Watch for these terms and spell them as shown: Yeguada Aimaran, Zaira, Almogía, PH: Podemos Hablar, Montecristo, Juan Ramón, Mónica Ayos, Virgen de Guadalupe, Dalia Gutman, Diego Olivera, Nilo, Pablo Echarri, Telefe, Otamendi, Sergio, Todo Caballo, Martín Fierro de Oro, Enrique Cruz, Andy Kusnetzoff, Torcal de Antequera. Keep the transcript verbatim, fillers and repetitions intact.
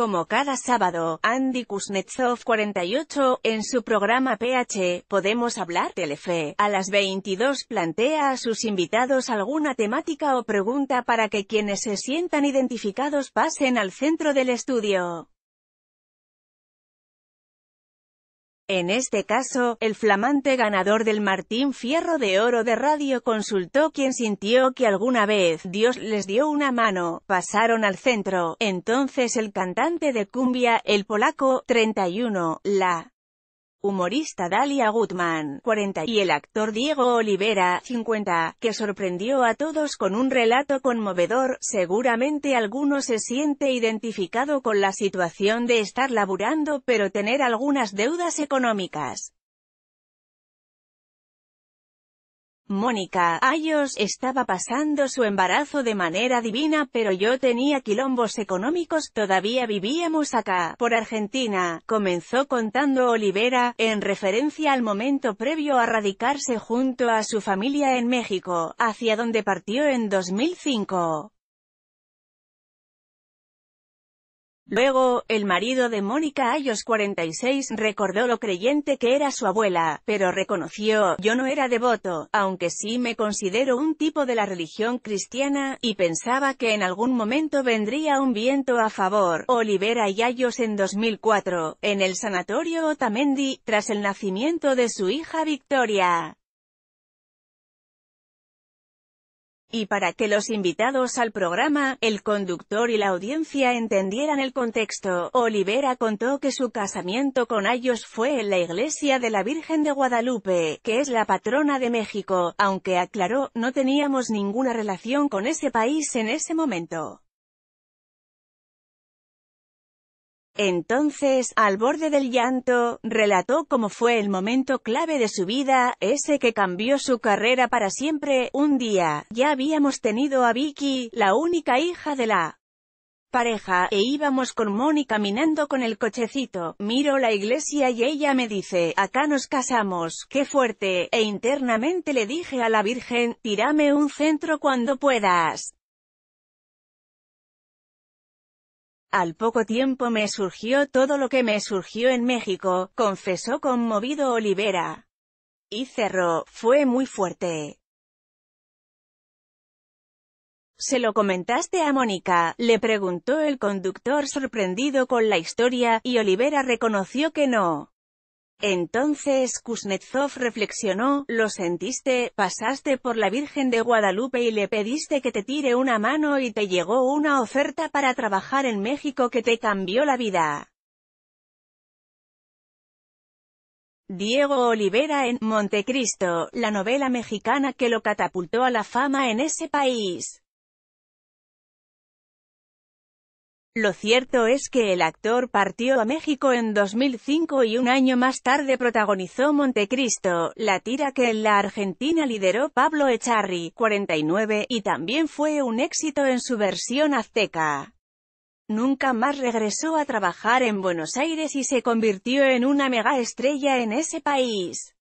como cada sábado, Andy Kusnetzoff, cuarenta y ocho, en su programa P H, Podemos Hablar, Telefe, a las veintidós plantea a sus invitados alguna temática o pregunta para que quienes se sientan identificados pasen al centro del estudio. En este caso, el flamante ganador del Martín Fierro de Oro de Radio Consultó quien sintió que alguna vez Dios les dio una mano, pasaron al centro. Entonces el cantante de cumbia, el polaco, treinta y uno, la humorista Dalia Gutman, cuarenta, y el actor Diego Olivera, cincuenta, que sorprendió a todos con un relato conmovedor. Seguramente alguno se siente identificado con la situación de estar laburando pero tener algunas deudas económicas. Mónica Ayos estaba pasando su embarazo de manera divina, pero yo tenía quilombos económicos, todavía vivíamos acá, por Argentina, comenzó contando Olivera, en referencia al momento previo a radicarse junto a su familia en México, hacia donde partió en dos mil cinco. Luego, el marido de Mónica Ayos, cuarenta y seis, recordó lo creyente que era su abuela, pero reconoció, yo no era devoto, aunque sí me considero un tipo de la religión cristiana, y pensaba que en algún momento vendría un viento a favor. Olivera y Ayos en dos mil cuatro, en el sanatorio Otamendi, tras el nacimiento de su hija Victoria. Y para que los invitados al programa, el conductor y la audiencia entendieran el contexto, Olivera contó que su casamiento con Ayos fue en la iglesia de la Virgen de Guadalupe, que es la patrona de México, aunque aclaró, no teníamos ninguna relación con ese país en ese momento. Entonces, al borde del llanto, relató cómo fue el momento clave de su vida, ese que cambió su carrera para siempre. Un día, ya habíamos tenido a Vicky, la única hija de la pareja, e íbamos con Moni caminando con el cochecito, miro la iglesia y ella me dice, acá nos casamos, qué fuerte, e internamente le dije a la Virgen, tírame un centro cuando puedas. Al poco tiempo me surgió todo lo que me surgió en México, confesó conmovido Olivera. Y cerró, fue muy fuerte. ¿Se lo comentaste a Mónica?, le preguntó el conductor sorprendido con la historia, y Olivera reconoció que no. Entonces Kuznetsov reflexionó, lo sentiste, pasaste por la Virgen de Guadalupe y le pediste que te tire una mano y te llegó una oferta para trabajar en México que te cambió la vida. Diego Olivera en Montecristo, la novela mexicana que lo catapultó a la fama en ese país. Lo cierto es que el actor partió a México en dos mil cinco y un año más tarde protagonizó Montecristo, la tira que en la Argentina lideró Pablo Echarri, cuarenta y nueve, y también fue un éxito en su versión azteca. Nunca más regresó a trabajar en Buenos Aires y se convirtió en una megaestrella en ese país.